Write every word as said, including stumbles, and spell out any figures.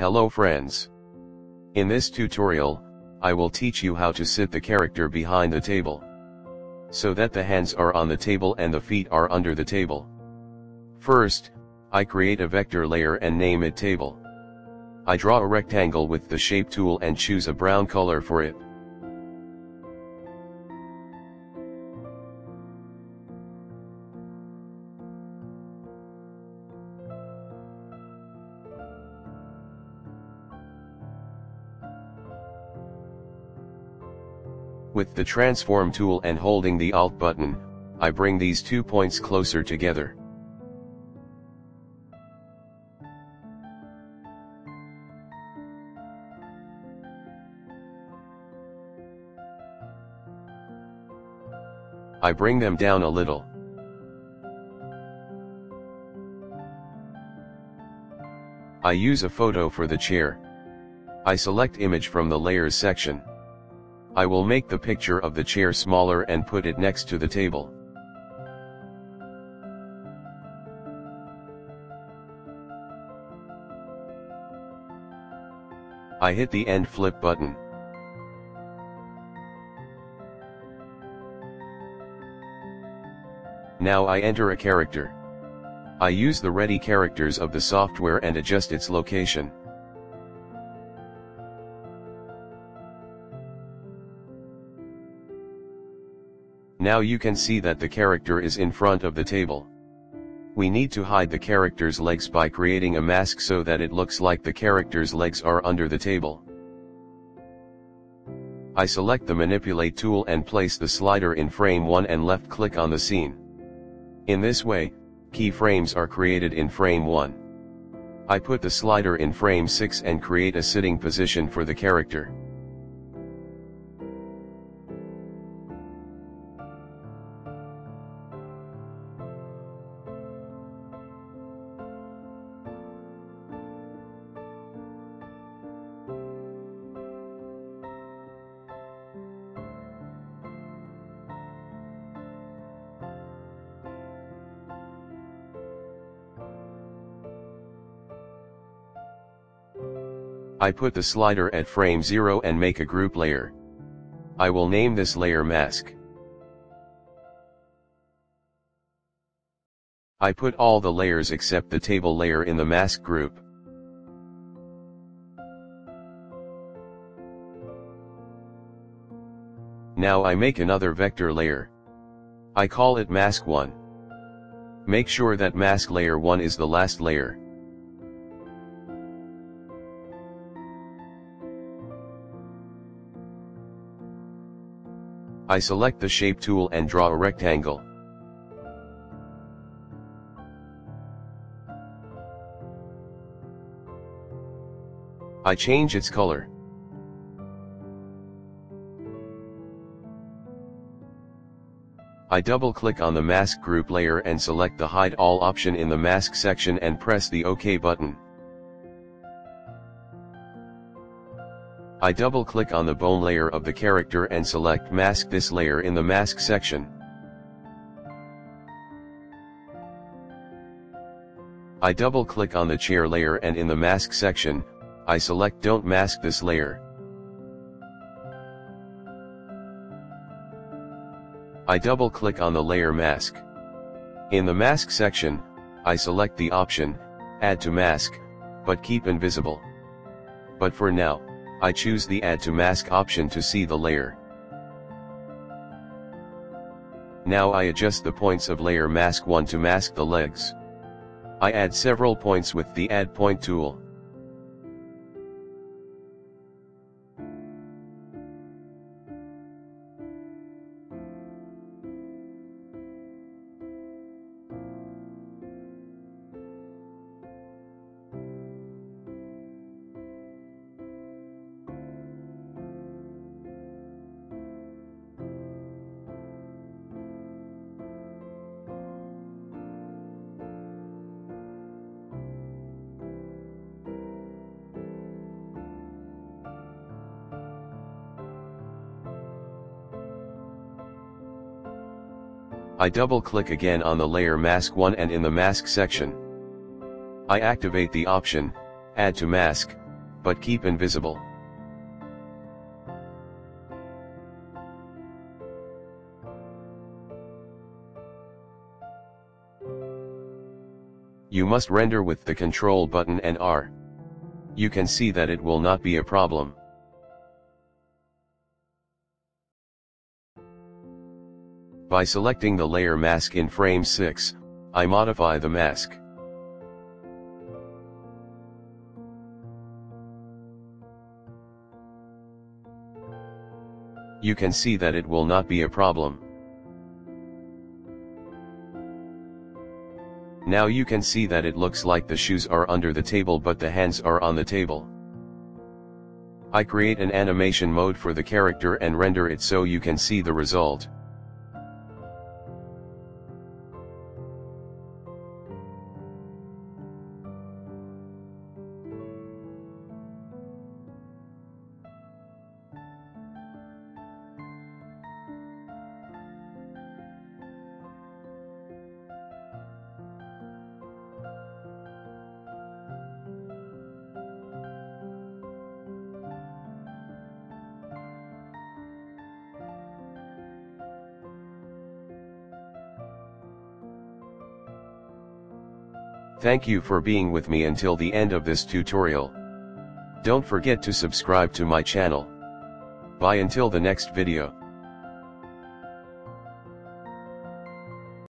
Hello friends. In this tutorial, I will teach you how to sit the character behind the table, so that the hands are on the table and the feet are under the table. First, I create a vector layer and name it table. I draw a rectangle with the shape tool and choose a brown color for it. With the transform tool and holding the Alt button, I bring these two points closer together. I bring them down a little. I use a photo for the chair. I select image from the layers section. I will make the picture of the chair smaller and put it next to the table. I hit the end flip button. Now I enter a character. I use the ready characters of the software and adjust its location. Now you can see that the character is in front of the table. We need to hide the character's legs by creating a mask so that it looks like the character's legs are under the table. I select the manipulate tool and place the slider in frame one and left click on the scene. In this way, keyframes are created in frame one. I put the slider in frame six and create a sitting position for the character. I put the slider at frame zero and make a group layer. I will name this layer mask. I put all the layers except the table layer in the mask group. Now I make another vector layer. I call it mask one. Make sure that mask layer one is the last layer. I select the shape tool and draw a rectangle. I change its color. I double-click on the mask group layer and select the hide all option in the mask section and press the OK button. I double-click on the bone layer of the character and select mask this layer in the mask section. I double-click on the chair layer and in the mask section, I select don't mask this layer. I double-click on the layer mask. In the mask section, I select the option, add to mask, but keep invisible. But for now, I choose the Add to Mask option to see the layer. Now I adjust the points of layer mask one to mask the legs. I add several points with the Add Point tool. I double-click again on the layer mask one and in the mask section. I activate the option, add to mask, but keep invisible. You must render with the control button and R. You can see that it will not be a problem. By selecting the layer mask in frame six, I modify the mask. You can see that it will not be a problem. Now you can see that it looks like the shoes are under the table but the hands are on the table. I create an animation mode for the character and render it so you can see the result. Thank you for being with me until the end of this tutorial. Don't forget to subscribe to my channel. Bye until the next video.